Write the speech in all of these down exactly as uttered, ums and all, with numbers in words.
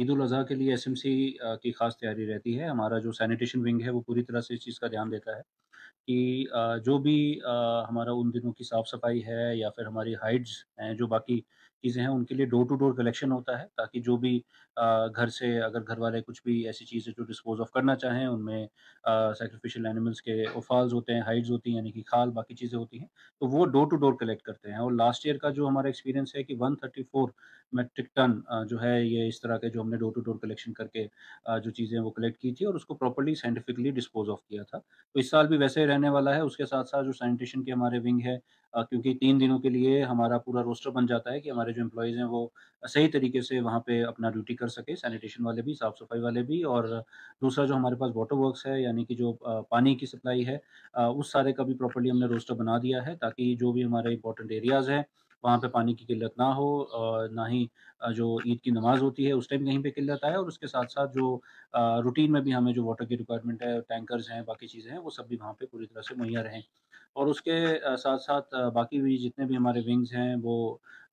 ईद उल अज़हा के लिए एसएमसी की खास तैयारी रहती है। हमारा जो सैनिटेशन विंग है वो पूरी तरह से इस चीज़ का ध्यान देता है कि आ, जो भी आ, हमारा उन दिनों की साफ़ सफाई है या फिर हमारी हाइड्स हैं, जो बाकी चीज़ें हैं, उनके लिए डोर टू डोर कलेक्शन होता है, ताकि जो भी आ, घर से अगर घर वाले कुछ भी ऐसी चीज़ें जो डिस्पोज ऑफ करना चाहें, उनमें सैक्रिफिशियल एनिमल्स के उफाल्स होते हैं, हाइड्स होती हैं यानी कि खाल, बाकी चीज़ें होती हैं, तो वो डोर टू डोर कलेक्ट करते हैं। और लास्ट ईयर का जो हमारा एक्सपीरियंस है कि one thirty four metric ton जो है ये इस तरह के जो हमने डोर टू डोर कलेक्शन करके जो चीज़ें वो कलेक्ट की थी और उसको प्रॉपर्ली साइंटिफिकली डिस्पोज ऑफ किया था। तो इस साल भी वैसे ही रहने वाला है। उसके साथ साथ जो सैनिटेशन के हमारे विंग है, क्योंकि तीन दिनों के लिए हमारा पूरा रोस्टर बन जाता है कि हमारे जो एम्प्लॉयज़ हैं वो सही तरीके से वहाँ पे अपना ड्यूटी कर सके, सैनिटेशन वाले भी, साफ़ सफाई वाले भी। और दूसरा जो हमारे पास वाटर वर्क्स है यानी कि जो पानी की सप्लाई है, उस सारे का भी प्रॉपर्ली हमने रोस्टर बना दिया है, ताकि जो भी हमारे इंपॉर्टेंट एरियाज़ हैं वहाँ पे पानी की किल्लत ना हो, ना ही जो ईद की नमाज़ होती है उस टाइम कहीं पे किल्लत आए। और उसके साथ साथ जो रूटीन में भी हमें जो वाटर की रिक्वायरमेंट है, टैंकर्स हैं, बाकी चीज़ें हैं, वो सब भी वहाँ पे पूरी तरह से मुहैया रहें। और उसके साथ साथ बाकी भी जितने भी हमारे विंग्स हैं वो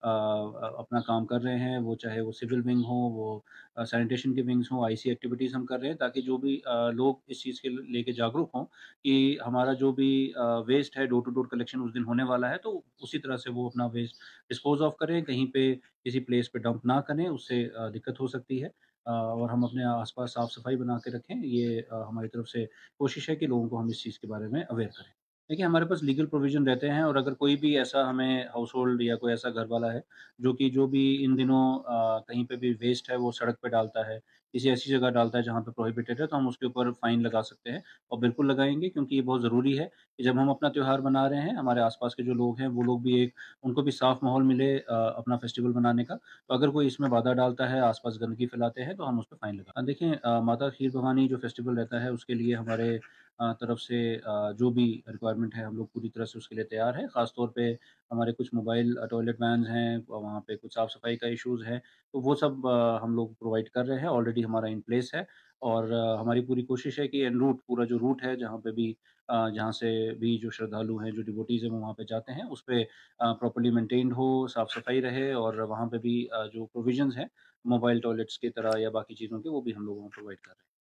अपना काम कर रहे हैं, वो चाहे वो सिविल विंग हो, वो सैनिटेशन के विंग्स हों, आईसी एक्टिविटीज़ हम कर रहे हैं, ताकि जो भी लोग इस चीज़ के लेके जागरूक हों कि हमारा जो भी वेस्ट है, डोर टू डोर कलेक्शन उस दिन होने वाला है, तो उसी तरह से वो अपना वेस्ट डिस्पोज ऑफ करें, कहीं पे किसी प्लेस पे डंप ना करें, उससे दिक्कत हो सकती है। और हम अपने आसपास साफ़ सफाई बना के रखें, ये हमारी तरफ से कोशिश है कि लोगों को हम इस चीज़ के बारे में अवेयर करें। देखिए, हमारे पास लीगल प्रोविज़न रहते हैं, और अगर कोई भी ऐसा हमें हाउस होल्ड या कोई ऐसा घर वाला है जो कि जो भी इन दिनों आ, कहीं पे भी वेस्ट है वो सड़क पे डालता है, किसी ऐसी जगह डालता है जहाँ पे प्रोहिबिटेड है, तो हम उसके ऊपर फ़ाइन लगा सकते हैं और बिल्कुल लगाएंगे, क्योंकि ये बहुत ज़रूरी है कि जब हम अपना त्यौहार मना रहे हैं, हमारे आसपास के जो लोग हैं वो लोग भी एक उनको भी साफ़ माहौल मिले आ, अपना फेस्टिवल मनाने का। तो अगर कोई इसमें बाधा डालता है, आसपास गंदगी फैलाते हैं, तो हम उस पर फ़ाइन लगा। देखें, माता खीर भवानी जो फेस्टिवल रहता है उसके लिए हमारे तरफ से जो भी रिक्वायरमेंट है हम लोग पूरी तरह से उसके लिए तैयार है। ख़ासतौर पे हमारे कुछ मोबाइल टॉयलेट वैन्स हैं, वहाँ पे कुछ साफ़ सफाई का इश्यूज़ है, तो वो सब हम लोग प्रोवाइड कर रहे हैं, ऑलरेडी हमारा इन प्लेस है। और हमारी पूरी कोशिश है कि एन रूट पूरा जो रूट है जहाँ पे भी जहाँ से भी जो श्रद्धालु हैं, जो डिवोटीज़ हैं, वहाँ पे जाते हैं, उस पर प्रॉपर्ली मेंटेन्ड हो, साफ़ सफाई रहे, और वहाँ पे भी जो प्रोविजंस हैं मोबाइल टॉयलेट्स की तरह या बाकी चीज़ों के, वो भी हम लोगों को प्रोवाइड कर रहे हैं।